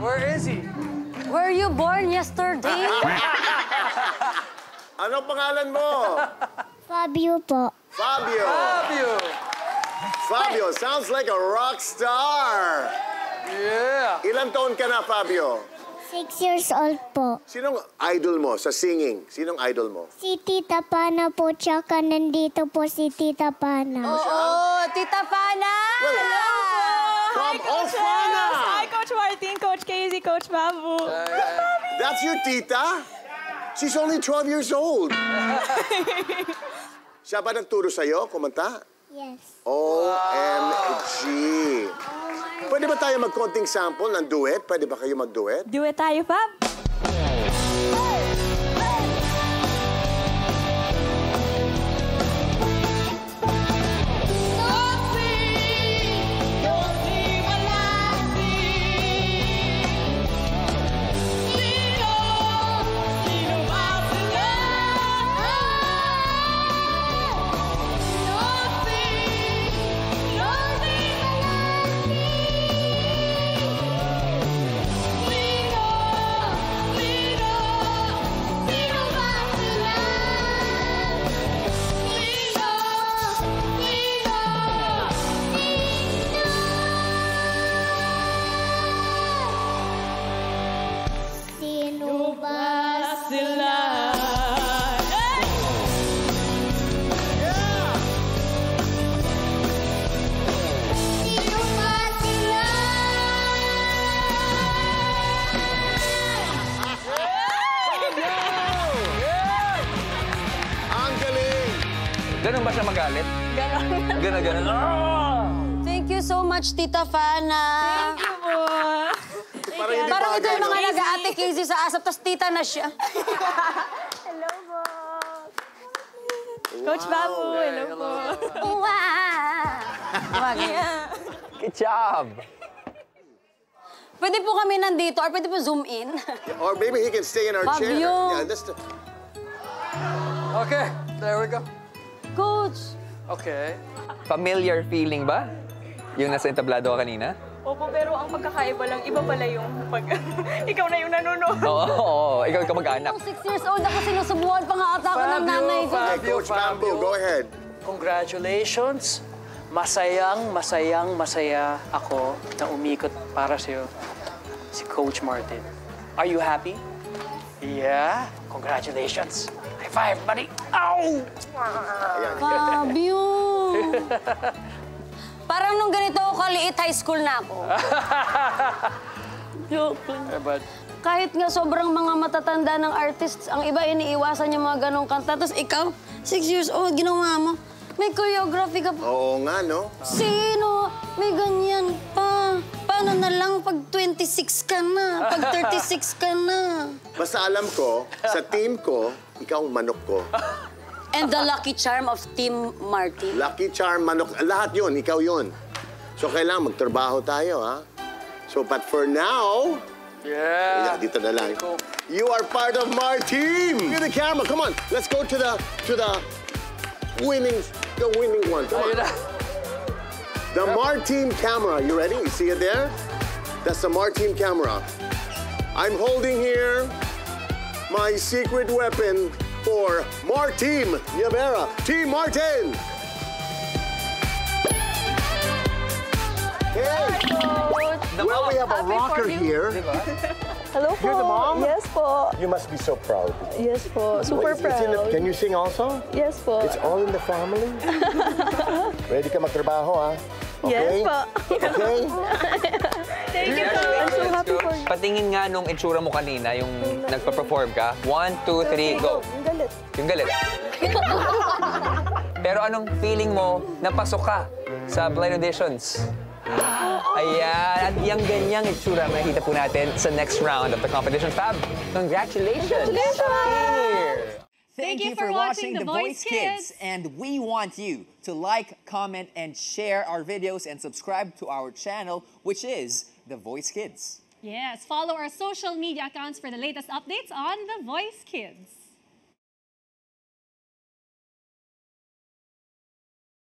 Where is he? Were you born yesterday? Anong pangalan mo? Fabio po. Fabio. Fabio. Fabio sounds like a rock star. Yeah. Ilang taon ka na, Fabio? 6 years old po. Sinong idol mo sa singing? Sinong idol mo? Si Tita Fana po, tsaka nandito po si Tita Fana. Oo, oh, Tita Fana! Well, hello po! Hi, Coach Fana! Hi, Coach Martin, Coach Casey, Coach Babu. That's your tita? She's only 12 years old. Siya ba nagturo sa'yo, kumanta? Yes. OMG! Wow. Pwede ba tayo magkonting sample ng duet? Pwede ba kayo mag-duet? Duet tayo, Fab! Ganun ba siya magalit? Ganun. Ganun, ganun. Oh! Thank you so much, Tita Fana. Thank you po. Parang ito yung mga nag-aate Casey sa asap, tapos tita na siya. Hello po. Wow. Coach Babu, hello po. Wow! Yeah. Good job. Pwede po kami nandito or pwede po zoom in. Or maybe he can stay in our chair. Yeah, that's the... Okay, there we go. Coach! Okay. Familiar feeling ba? Yung nasa entablado ka kanina? Opo, pero ang pagkakaiba lang, iba pala yung pag... ikaw na yung nanonood. Oo, oo. Ikaw yung kamag-anak. 6 years old ako, sinusubuhan pa nga ata ako ng nanay ko. Coach Bamboo, go ahead. Congratulations. Masaya ako na umikot para sa'yo si Coach Martin. Are you happy? Yeah. Congratulations. High five, buddy. Ow! Fabio! Parang nung ganito ako kaliit, high school na ako. Kahit nga sobrang mga matatanda ng artists, ang iba iniiwasan yung mga ganong kanta. Tapos ikaw, 6 years old, ginawa mo. May choreography ka pa. Oo nga, no? Sino? May ganyan pa. Paano na lang pag 26 ka na? Pag 36 ka na? Basta alam ko, sa team ko, ikaw ang manok ko. And the lucky charm of Team Martin. Lucky charm, manok. Lahat yun, ikaw yun. So kailangan magtrabaho tayo, ha? So, but for now... Yeah. Dito na lang. You are part of MarTeam! You're the camera. Come on, let's go to the winning one. Come on. The MarTeam camera. You ready? You see it there? That's the MarTeam camera. I'm holding here my secret weapon for MarTeam Yabera. Team Martin. Hey. Well, we have a rocker here. Hello, po. You're the mom? Yes, po. You must be so proud. Yes, po. Super proud. Can you sing also? Yes, po. It's all in the family. Ready ka magtrabaho, ha? Okay? Yes, po. Okay? Thank you, po. I'm so happy for you. Patingin nga nung itsura mo kanina, yung nagpa-perform ka. 1, 2, 3, go. Yung galit. Yung galit. Pero anong feeling mo na pasok ka sa Blind Auditions? Ayan, at yung ganyang itsura makikita po natin sa next round of the competition. Fab, congratulations! Congratulations! Thank you for watching The Voice Kids. And we want you to like, comment, and share our videos and subscribe to our channel, which is The Voice Kids. Yes, follow our social media accounts for the latest updates on The Voice Kids.